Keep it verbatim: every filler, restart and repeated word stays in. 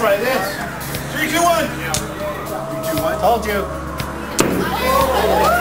try this. Three, two, one. Three, two, one. Told you.